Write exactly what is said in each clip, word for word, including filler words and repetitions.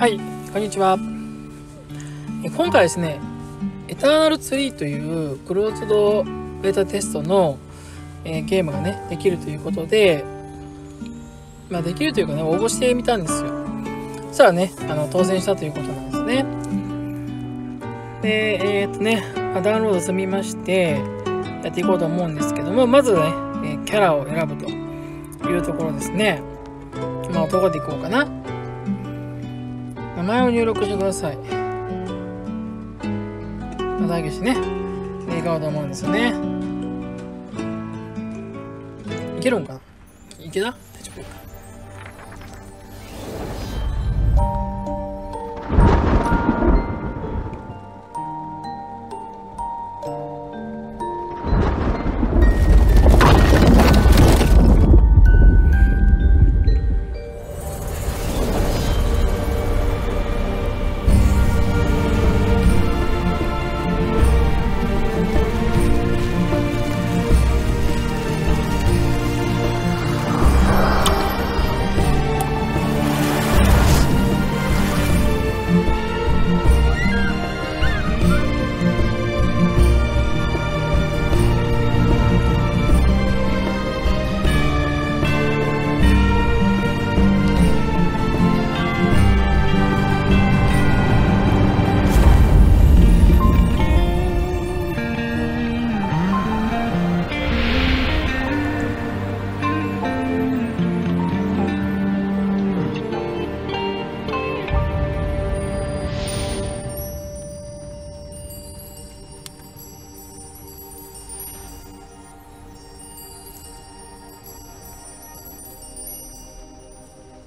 はい、こんにちは。今回ですね、エターナルツリーというクローズドベータテストの、えー、ゲームがねできるということで、まあ、できるというかね、応募してみたんですよ。そしたらね、あの当選したということなんですね。で、えー、っとね、ダウンロード済みましてやっていこうと思うんですけども、まずね、キャラを選ぶというところですね。まあ、どこでいこうかな。名前を入力してください。まあ、代表してね、いこうと思うんですよね。いけるんかな？いけた？大丈夫か。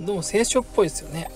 どうも聖書っぽいですよね。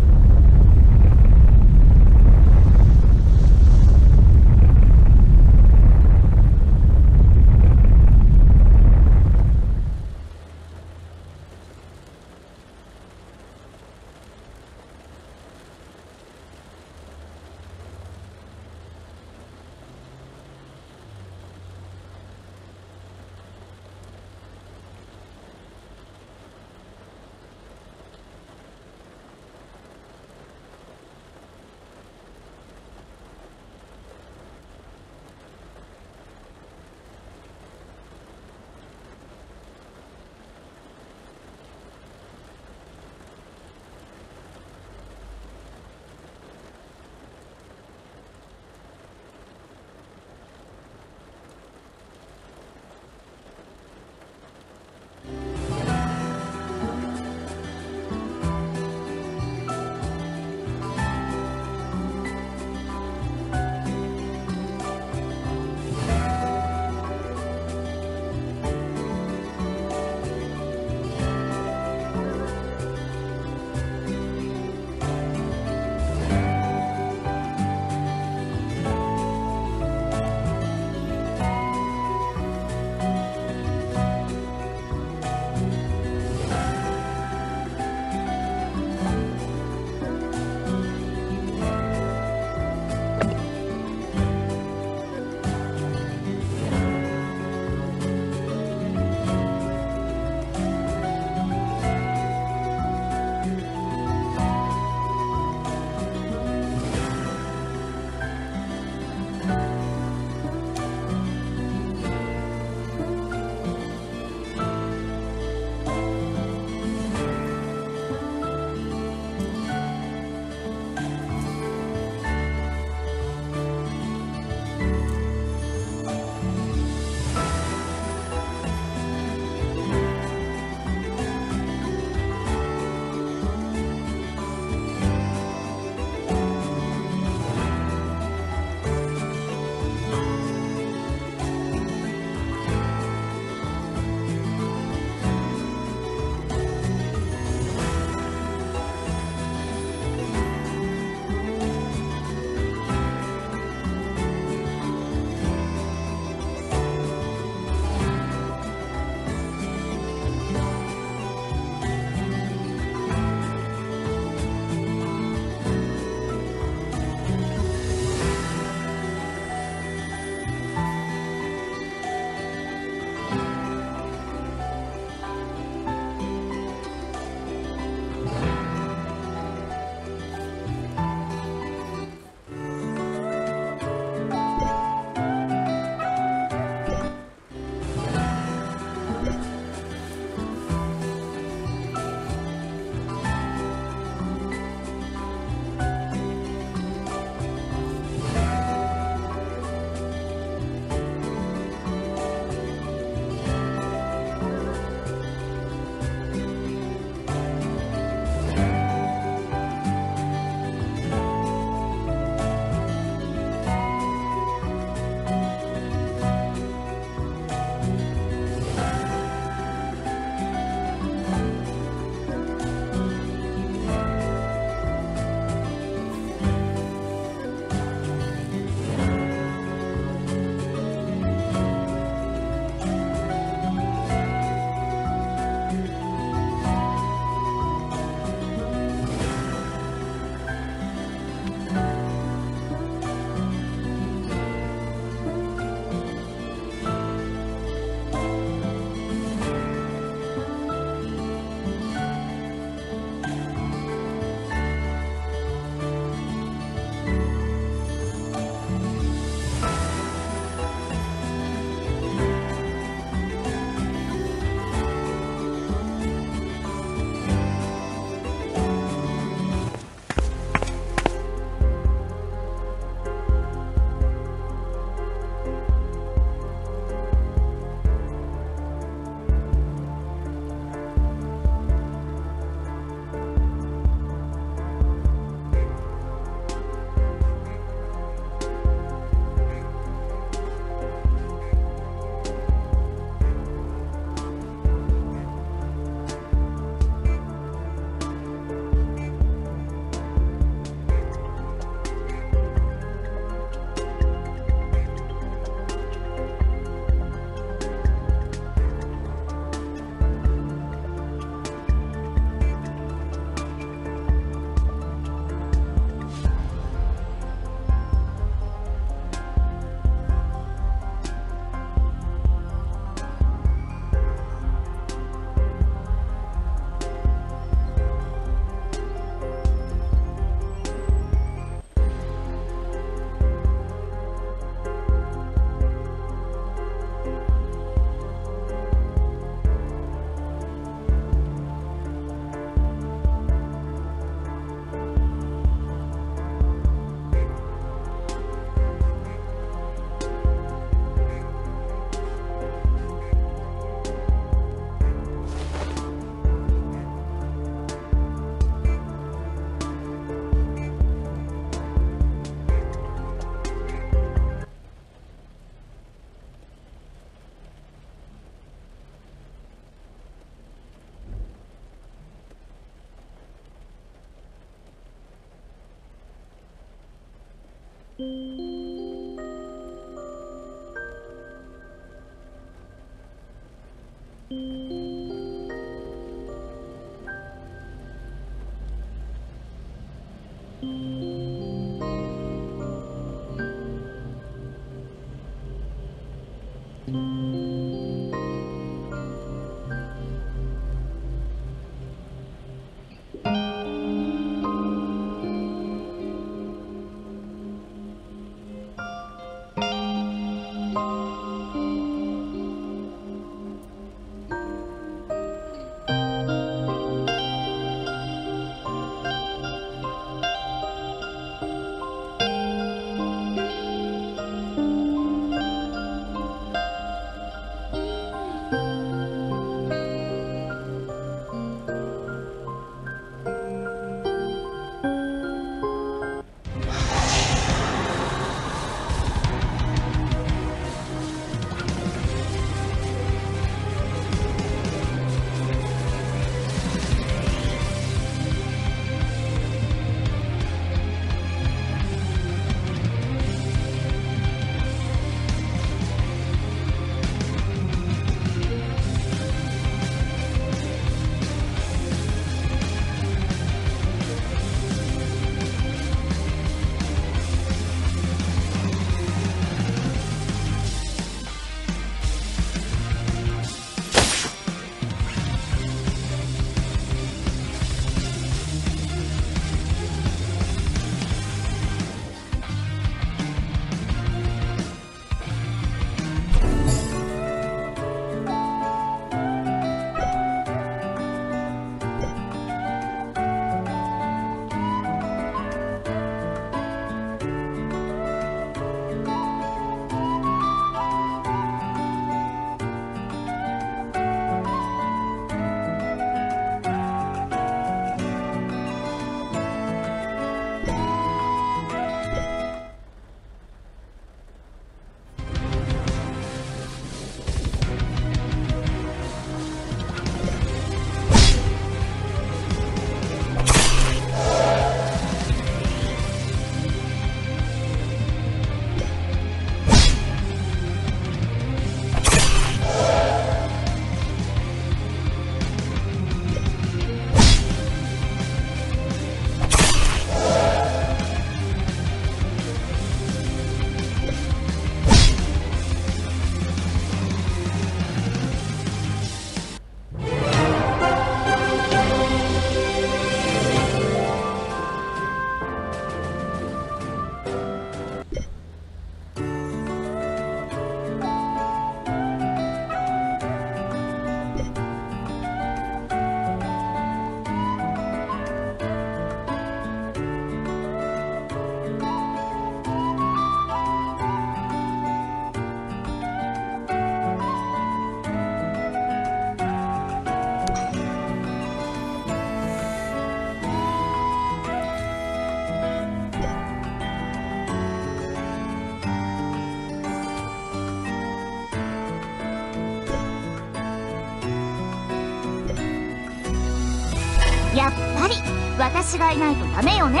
やっぱり私がいないとダメよね。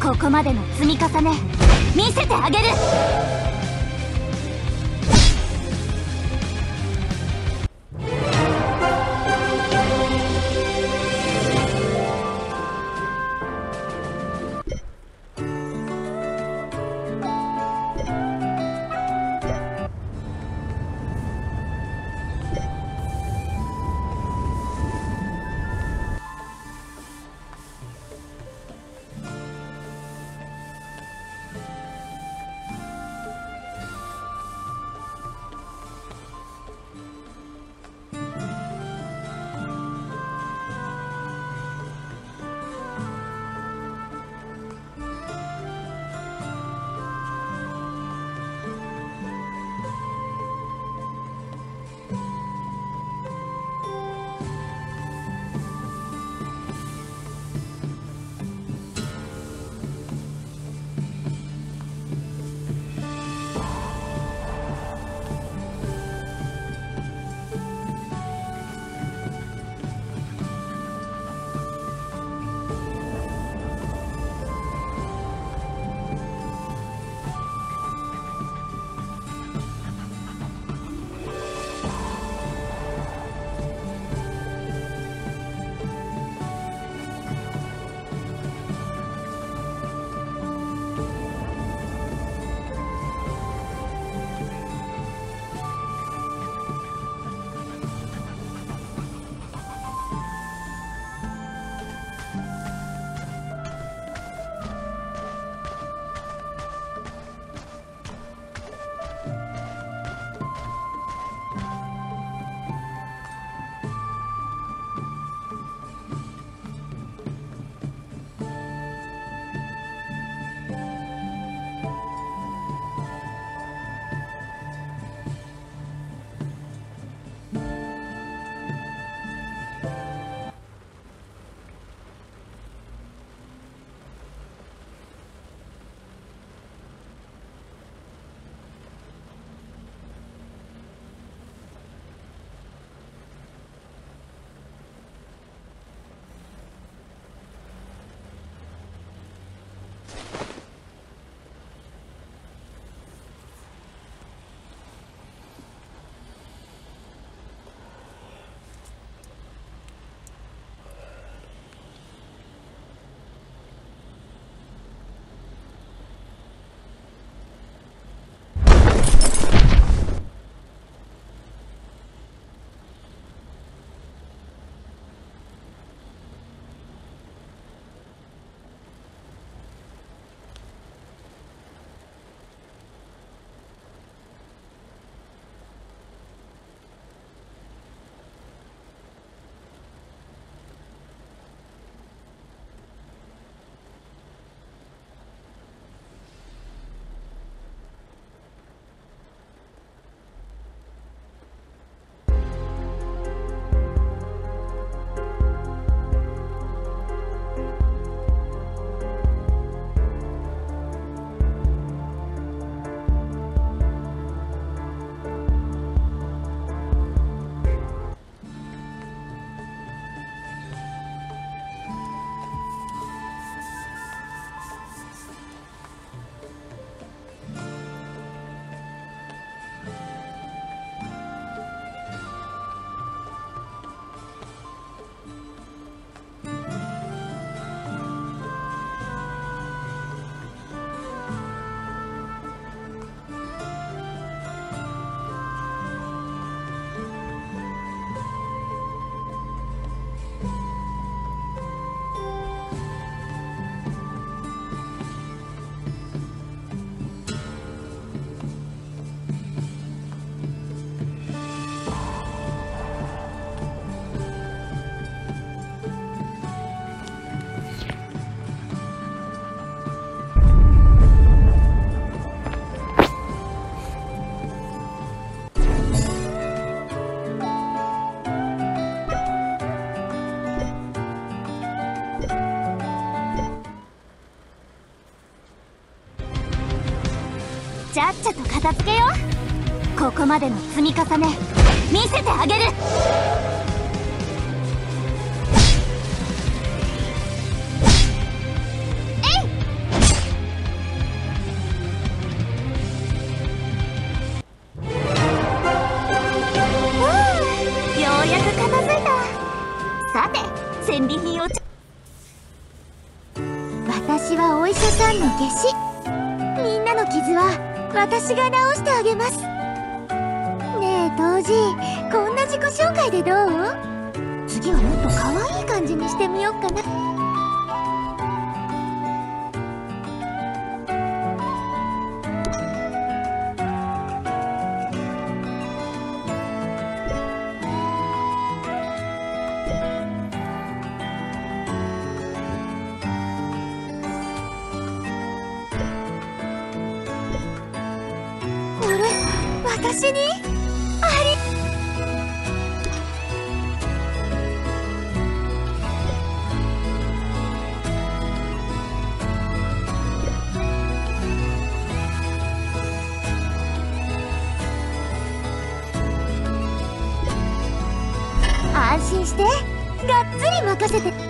ここまでの積み重ね見せてあげる。ちゃっちゃと片付けよう。ここまでの積み重ね見せてあげる。えい、ようやく片付いた。さて、戦利品をちゃ私はお医者さんの下肢。みんなの傷は私が治してあげます。ねえ杜氏、こんな自己紹介でどう？次はもっと可愛い感じにしてみようかな。私にあり。安心して、がっつり任せて。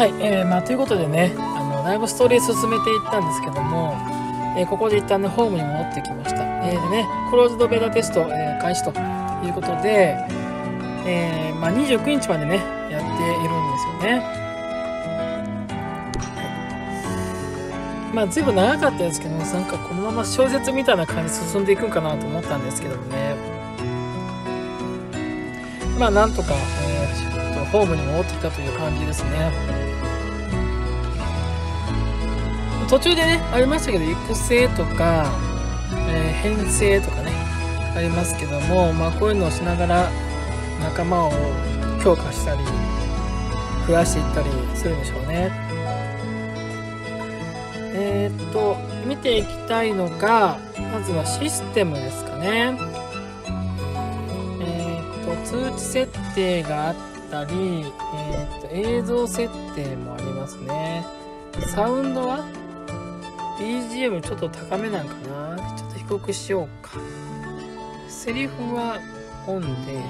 はい、えーまあ、ということでね、あのライブストーリー進めていったんですけども、えー、ここで一旦ねホームに戻ってきました。えー、でね、クローズドベータテスト、えー、開始ということで、えーまあ、にじゅうくにちまでねやっているんですよね。まあ随分長かったですけども、なんかこのまま小説みたいな感じで進んでいくんかなと思ったんですけどもね、まあなんとか、えー、ホームに戻ってきたという感じですね。途中でねありましたけど、育成とか、えー、編成とかねありますけども、まあこういうのをしながら仲間を強化したり増やしていったりするんでしょうね。えっと見ていきたいのが、まずはシステムですかね。えー、っと通知設定があったり、えー、っと映像設定もありますね。サウンドは ビージーエム ちょっと高めなんかな、ちょっと低くしようか。セリフはオンで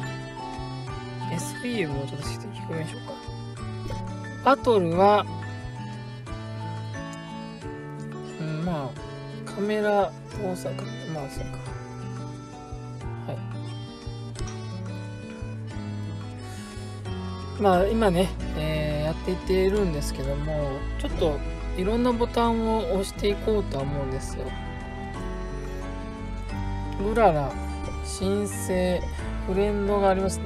エスピー もちょっと低めにしようか。バトルはまあ、カメラ操作か、まあそうか、はい、まあ今ね、えー、やっていっているんですけども、ちょっといろんなボタンを押していこうとは思うんですよ。うらら、申請、フレンドがありますね。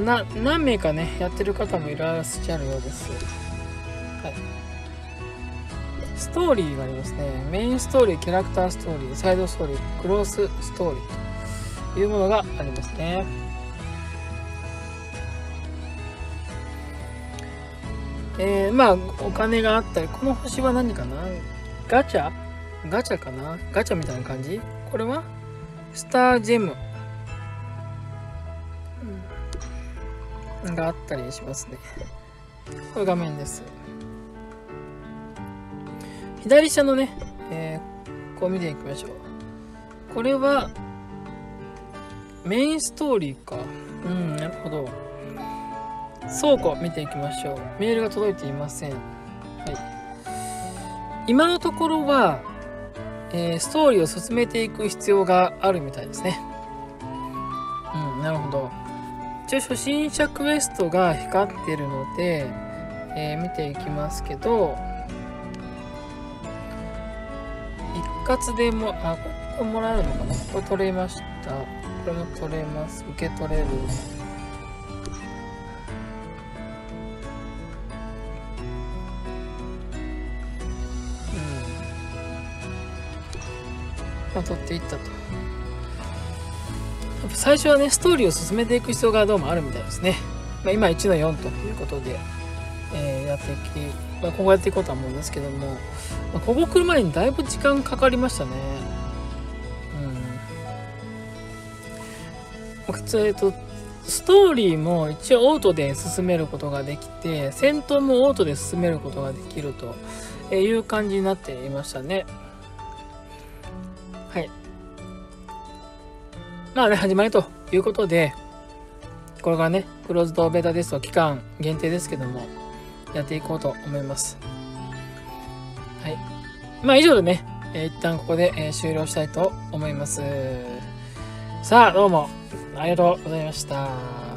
な何名かねやってる方もいらっしゃるようです。はい、ストーリーがありますね。メインストーリー、キャラクターストーリー、サイドストーリー、クロスストーリーというものがありますね。えー、まあお金があったり、この星は何かな、ガチャガチャかな、ガチャみたいな感じ。これはスタージェムがあったりしますね。これ画面です。左下のね、えー、こう見ていきましょう。これはメインストーリーか。うん、なるほど。倉庫見ていきましょう。メールが届いていません。はい、今のところは、えー、ストーリーを進めていく必要があるみたいですね。うん、なるほど。一応初心者クエストが光ってるので、えー、見ていきますけど、一括でも、あ、ここもらえるのかな。これ取れました。これも取れます。受け取れる。うん、まあ取っていったと。最初はねストーリーを進めていく必要がどうもあるみたいですね。まあ、今 いちのよん ということで、えー、やっていき、まあ、ここやっていこうとは思うんですけども、まあ、ここ来る前にだいぶ時間かかりましたね。うん、えっと、ストーリーも一応オートで進めることができて、戦闘もオートで進めることができるという感じになっていましたね。はい、まあね、始まりということで、これがねクローズドベータテスト期間限定ですけども、やっていこうと思います。はい。まあ以上でね、えー、一旦ここで、えー、終了したいと思います。さあどうもありがとうございました。